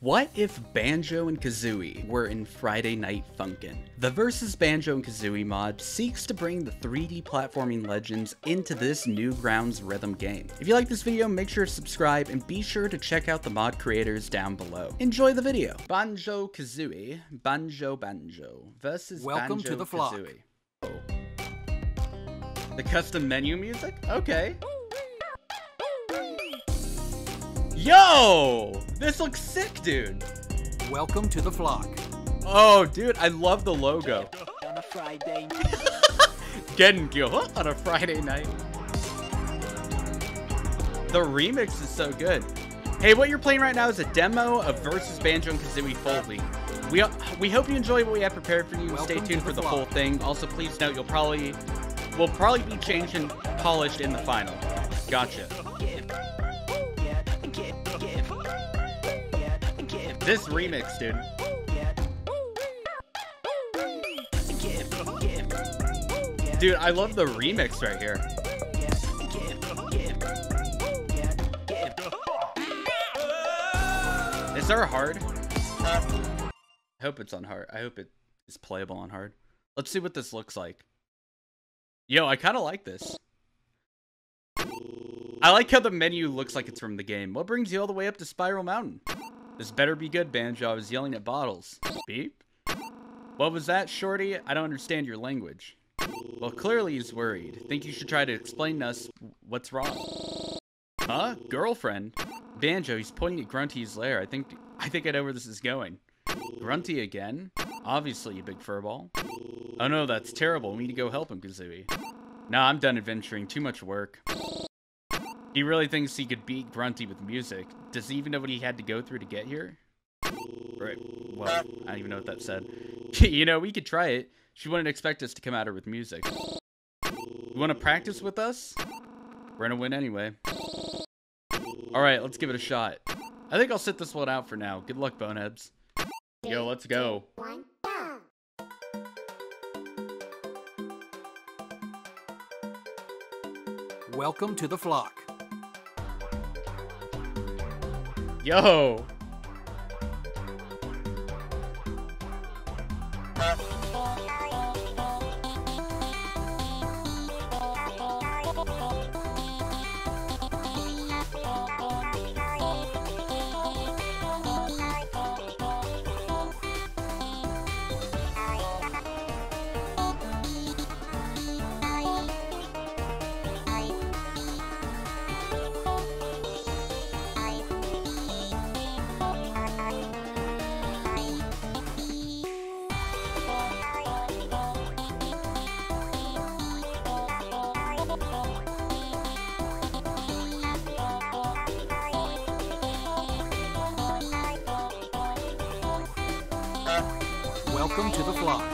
What if Banjo and Kazooie were in Friday Night Funkin'? The Versus Banjo and Kazooie mod seeks to bring the 3D platforming legends into this Newgrounds rhythm game. If you like this video, make sure to subscribe and be sure to check out the mod creators down below. Enjoy the video! Banjo Kazooie, Banjo versus Welcome Banjo to the flock. Kazooie. Oh. The custom menu music? Okay. Yo! This looks sick, dude. Welcome to the flock. Oh, dude, I love the logo. On a Friday night. Getting good on a Friday night. The remix is so good. Hey, what you're playing right now is a demo of Versus Banjo and Kazooie Foley. We hope you enjoy what we have prepared for you. Welcome Stay tuned for the whole thing. Also, please note we'll probably be changed and polished in the final. Gotcha. This remix, dude. Dude, I love the remix right here. Is there a hard? I hope it's on hard. I hope it is playable on hard. Let's see what this looks like. Yo, I kind of like this. I like how the menu looks like it's from the game. What brings you all the way up to Spiral Mountain? This better be good, Banjo. I was yelling at Bottles. Beep? What was that, Shorty? I don't understand your language. Well, clearly he's worried. Think you should try to explain to us what's wrong. Huh? Girlfriend? Banjo, he's pointing at Grunty's lair. I think I know where this is going. Grunty again? Obviously, you big furball. Oh no, that's terrible. We need to go help him, Kazooie. Nah, I'm done adventuring. Too much work. He really thinks he could beat Grunty with music. Does he even know what he had to go through to get here? Right. Well, I don't even know what that said. You know, we could try it. She wouldn't expect us to come at her with music. You want to practice with us? We're going to win anyway. All right, let's give it a shot. I think I'll sit this one out for now. Good luck, Boneheads. Yo, let's go. Welcome to the flock. Yo! Welcome to the flock.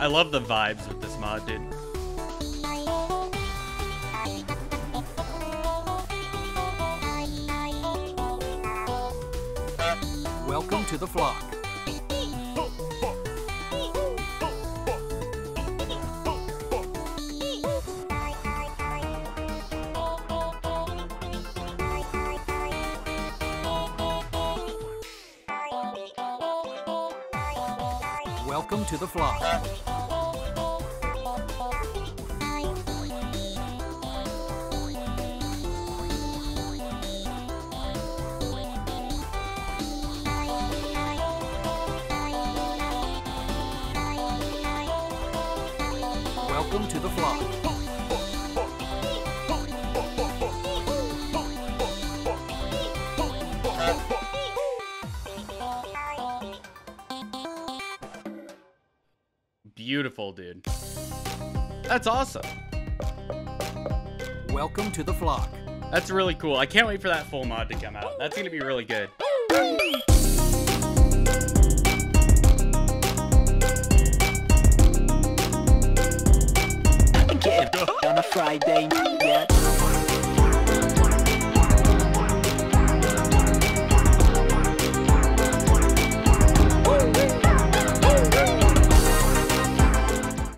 I love the vibes with this mod, dude. Welcome to the flock. Welcome to the flock. Welcome to the flock. Beautiful, dude. That's awesome. Welcome to the flock. That's really cool. I can't wait for that full mod to come out. That's going to be really good. Friday, yeah.